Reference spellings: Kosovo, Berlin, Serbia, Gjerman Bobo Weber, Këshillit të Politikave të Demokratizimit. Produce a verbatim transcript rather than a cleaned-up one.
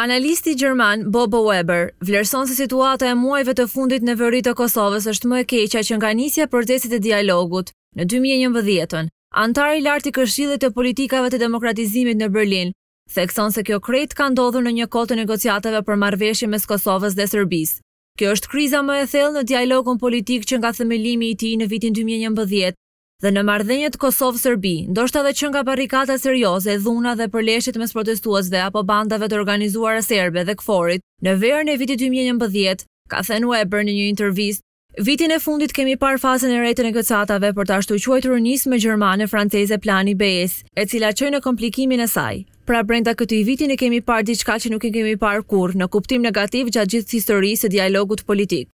Analisti gjerman Bobo Weber vlerëson se situata e muajve të fundit në veri të Kosovës është më e keqja që nga nisja e procesit të dialogut në dy mijë e njëmbëdhjetën. Antar i lartë i Këshillit të Politikave të Demokratizimit në Berlin thekson se kjo krejt ka ndodhur në një kohë të negociatave për marrëveshje mes Kosovës dhe Serbisë. Kjo është kriza më e thellë në dialogun politik që nga themelimi i tij në vitin dy mijë e njëmbëdhjetë dhe në marrëdhëniet Kosovë-Serbi, ndoshta edhe që nga barrikada serioze, dhuna dhe përleshjet mes protestuesve apo bandave të organizuara serbe dhe këforit, në verën e vitit dy mijë e njëmbëdhjetë, ka thënë Weber në një intervistë, vitin e fundit kemi parë fazën e re të negociatave për ta shtuquajtur nismë gjermane-franceze plani B S, e cila çoi në komplikimin e saj. Pra brenda këtij viti ne kemi parë diçka që nuk e kemi parë kurrë, në kuptim negativ gjatë gjithë historisë së dialogut politik.